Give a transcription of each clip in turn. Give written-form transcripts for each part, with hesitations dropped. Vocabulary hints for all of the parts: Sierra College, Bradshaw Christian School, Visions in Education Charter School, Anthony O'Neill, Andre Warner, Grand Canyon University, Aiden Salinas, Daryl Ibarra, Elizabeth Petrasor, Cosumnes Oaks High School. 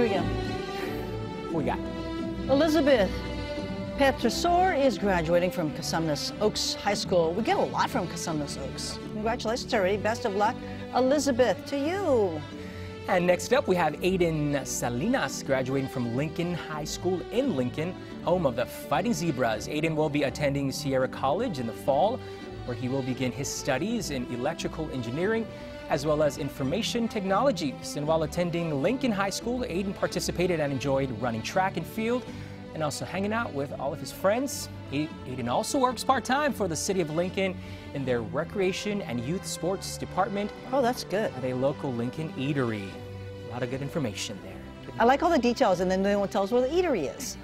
right, here we go. What we got? Elizabeth Petrasor is graduating from Cosumnes Oaks High School. We get a lot from Cosumnes Oaks. Congratulations, Terry. Best of luck, Elizabeth, to you. And next up, we have Aiden Salinas graduating from Lincoln High School in Lincoln, home of the Fighting Zebras. Aiden will be attending Sierra College in the fall, where he will begin his studies in electrical engineering as well as information technologies. And while attending Lincoln High School, Aiden participated and enjoyed running track and field and also hanging out with all of his friends. Aiden also works part-time for the City of Lincoln in their Recreation and Youth Sports Department. Oh, that's good. At a local Lincoln eatery. A lot of good information there. I like all the details, and then no one tells where the eatery is.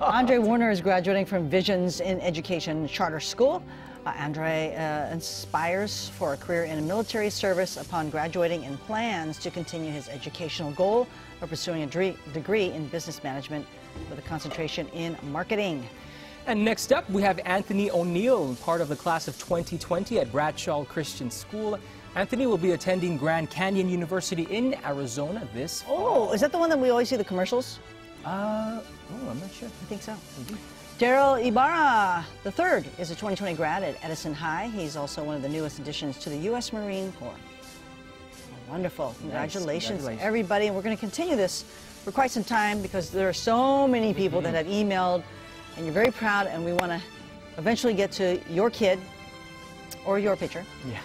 Andre Warner is graduating from Visions in Education Charter School. Andre inspires for a career in military service upon graduating and plans to continue his educational goal of pursuing a degree in business management with a concentration in marketing. And next up, we have Anthony O'Neill, part of the class of 2020 at Bradshaw Christian School. Anthony will be attending Grand Canyon University in Arizona this fall. Oh, is that the one that we always see the commercials? I'm not sure. I think so. Mm-hmm. Daryl Ibarra III is a 2020 grad at Edison High. He's also one of the newest additions to the U.S. Marine Corps. Oh, wonderful. Congratulations, nice. Everybody. And we're going to continue this for quite some time because there are so many people that have emailed, and you're very proud, and we want to eventually get to your kid or your picture. Yeah.